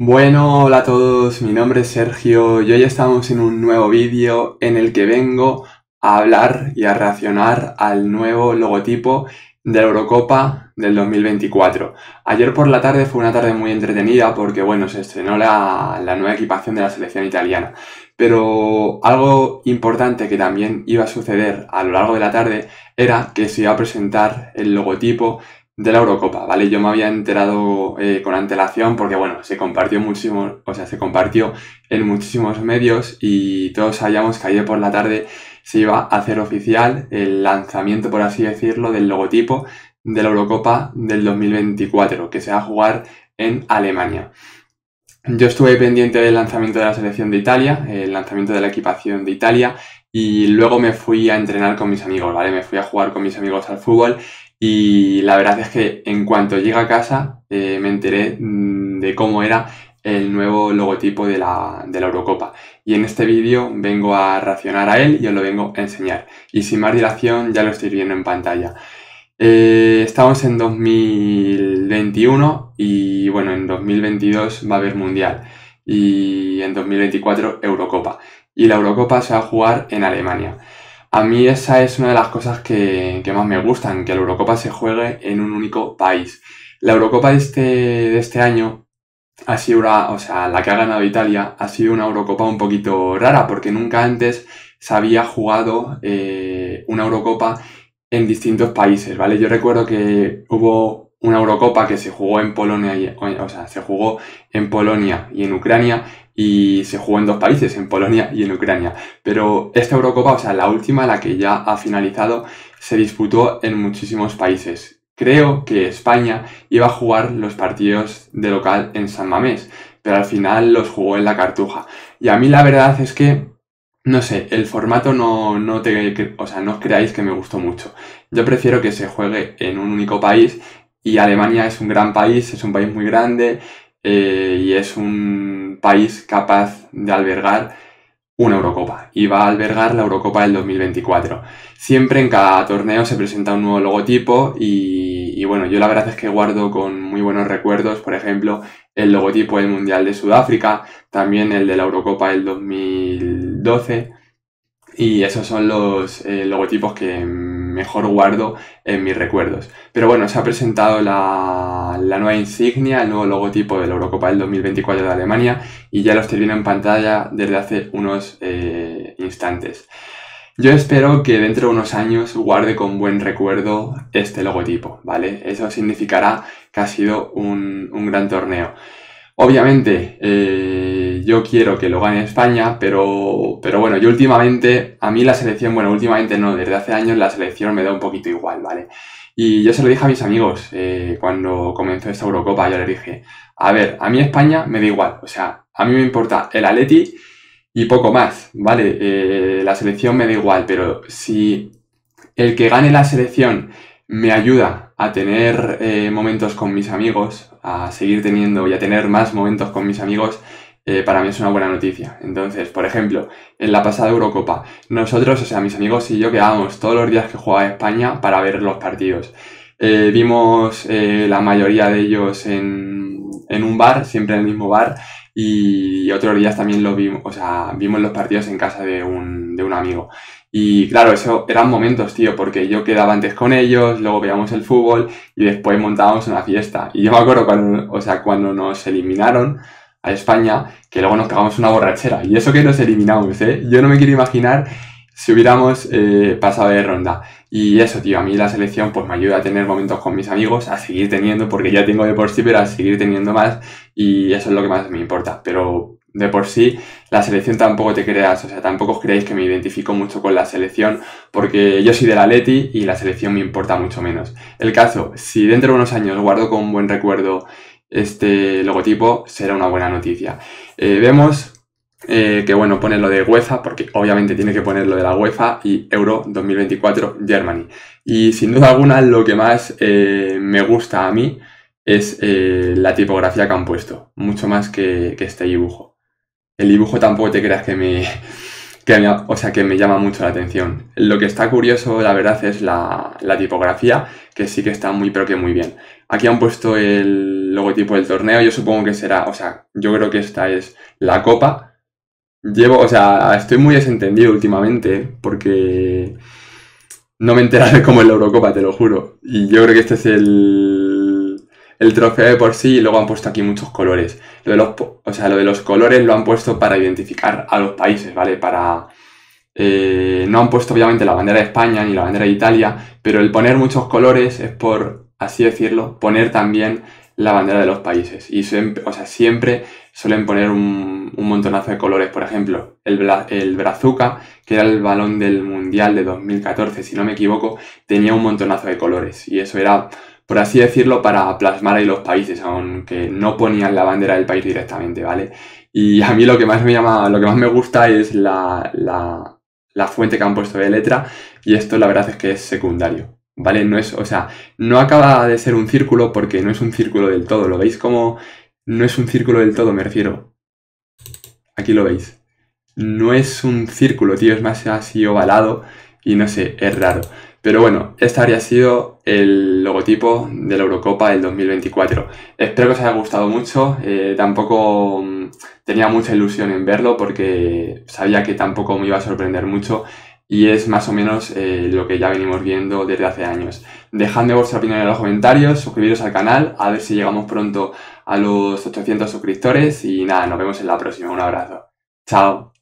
Bueno, hola a todos, mi nombre es Sergio y hoy estamos en un nuevo vídeo en el que vengo a hablar y a reaccionar al nuevo logotipo de la Eurocopa del 2024. Ayer por la tarde fue una tarde muy entretenida porque, bueno, se estrenó la nueva equipación de la selección italiana. Pero algo importante que también iba a suceder a lo largo de la tarde era que se iba a presentar el logotipo de la Eurocopa, ¿vale? Yo me había enterado con antelación porque, bueno, se compartió en muchísimos medios y todos sabíamos que ayer por la tarde se iba a hacer oficial el lanzamiento, por así decirlo, del logotipo de la Eurocopa del 2024, que se va a jugar en Alemania. Yo estuve pendiente del lanzamiento de la selección de Italia, el lanzamiento de la equipación de Italia, y luego me fui a entrenar con mis amigos, ¿vale? Me fui a jugar con mis amigos al fútbol. Y la verdad es que en cuanto llegué a casa me enteré de cómo era el nuevo logotipo de la Eurocopa. Y en este vídeo vengo a reaccionar a él y os lo vengo a enseñar. Y sin más dilación, ya lo estáis viendo en pantalla. Estamos en 2021 y, bueno, en 2022 va a haber Mundial. Y en 2024 Eurocopa. Y la Eurocopa se va a jugar en Alemania. A mí esa es una de las cosas que más me gustan, que la Eurocopa se juegue en un único país. La Eurocopa de este año ha sido la que ha ganado Italia, ha sido una Eurocopa un poquito rara, porque nunca antes se había jugado una Eurocopa en distintos países, ¿vale? Yo recuerdo que hubo una Eurocopa que se jugó en Polonia y, en Ucrania, y se jugó en dos países, en Polonia y en Ucrania. Pero esta Eurocopa, la última, la que ya ha finalizado, se disputó en muchísimos países. Creo que España iba a jugar los partidos de local en San Mamés, pero al final los jugó en La Cartuja. Y a mí la verdad es que, no sé, el formato no os creáis que me gustó mucho. Yo prefiero que se juegue en un único país, y Alemania es un gran país, es un país muy grande, y es un país capaz de albergar una Eurocopa, y va a albergar la Eurocopa del 2024. Siempre en cada torneo se presenta un nuevo logotipo y bueno, yo la verdad es que guardo con muy buenos recuerdos, por ejemplo, el logotipo del Mundial de Sudáfrica, también el de la Eurocopa del 2012, y esos son los logotipos que mejor guardo en mis recuerdos. Pero bueno, se ha presentado la nueva insignia, el nuevo logotipo de la Eurocopa del 2024 de Alemania, y ya lo estoy viendo en pantalla desde hace unos instantes. Yo espero que dentro de unos años guarde con buen recuerdo este logotipo, ¿vale? Eso significará que ha sido un gran torneo. Obviamente, yo quiero que lo gane España, pero bueno, yo últimamente, a mí la selección, bueno, últimamente no, desde hace años la selección me da un poquito igual, ¿vale? Y yo se lo dije a mis amigos cuando comenzó esta Eurocopa, yo les dije, a ver, a mí España me da igual, a mí me importa el Atleti y poco más, ¿vale? La selección me da igual, pero si el que gane la selección me ayuda a tener momentos con mis amigos, a seguir teniendo y a tener más momentos con mis amigos, para mí es una buena noticia. Entonces, por ejemplo, en la pasada Eurocopa, nosotros, mis amigos y yo quedábamos todos los días que jugaba España para ver los partidos. Vimos la mayoría de ellos en un bar, siempre en el mismo bar, y otros días también los vimos, vimos los partidos en casa de un amigo. Y claro, eso eran momentos, tío, porque yo quedaba antes con ellos, luego veíamos el fútbol y después montábamos una fiesta. Y yo me acuerdo cuando nos eliminaron a España, que luego nos cagamos una borrachera. Y eso que nos eliminamos, ¿eh? Yo no me quiero imaginar si hubiéramos pasado de ronda. Y eso, tío, a mí la selección pues me ayuda a tener momentos con mis amigos, a seguir teniendo, porque ya tengo de por sí, pero a seguir teniendo más, y eso es lo que más me importa. Pero de por sí, la selección tampoco te creas, tampoco os creéis que me identifico mucho con la selección, porque yo soy del Atleti y la selección me importa mucho menos. El caso, si dentro de unos años guardo con buen recuerdo este logotipo, será una buena noticia. Vemos que bueno, pone lo de UEFA, porque obviamente tiene que poner lo de la UEFA, y Euro 2024 Germany. Y sin duda alguna lo que más me gusta a mí es la tipografía que han puesto, mucho más que este dibujo. El dibujo tampoco te creas que me llama mucho la atención. Lo que está curioso, la verdad, es la tipografía, que sí que está muy, pero que muy bien. Aquí han puesto el logotipo del torneo. Yo supongo que será, o sea, yo creo que esta es la copa. Llevo, o sea, estoy muy desentendido últimamente porque no me enteraré cómo es la Eurocopa, te lo juro. Y yo creo que este es el trofeo de por sí, y luego han puesto aquí muchos colores. Lo de los, o sea, lo de los colores lo han puesto para identificar a los países, ¿vale? Para... no han puesto obviamente la bandera de España ni la bandera de Italia, pero el poner muchos colores es por, así decirlo, poner también la bandera de los países. Y siempre, o sea, siempre suelen poner un montonazo de colores. Por ejemplo, el Brazuca, que era el balón del Mundial de 2014, si no me equivoco, tenía un montonazo de colores. Y eso era, por así decirlo, para plasmar ahí los países, aunque no ponían la bandera del país directamente, ¿vale? Y a mí lo que más me llama, lo que más me gusta es la fuente que han puesto de letra, y esto la verdad es que es secundario. ¿Vale? No es, o sea, no acaba de ser un círculo porque no es un círculo del todo. ¿Lo veis como no es un círculo del todo? Me refiero. Aquí lo veis. No es un círculo, tío. Es más así ovalado y no sé, es raro. Pero bueno, este habría sido el logotipo de la Eurocopa del 2024. Espero que os haya gustado mucho. Tampoco tenía mucha ilusión en verlo porque sabía que tampoco me iba a sorprender mucho. Y es más o menos lo que ya venimos viendo desde hace años. Dejadme vuestra opinión en los comentarios, suscribiros al canal, a ver si llegamos pronto a los 800 suscriptores y nada, nos vemos en la próxima. Un abrazo. Chao.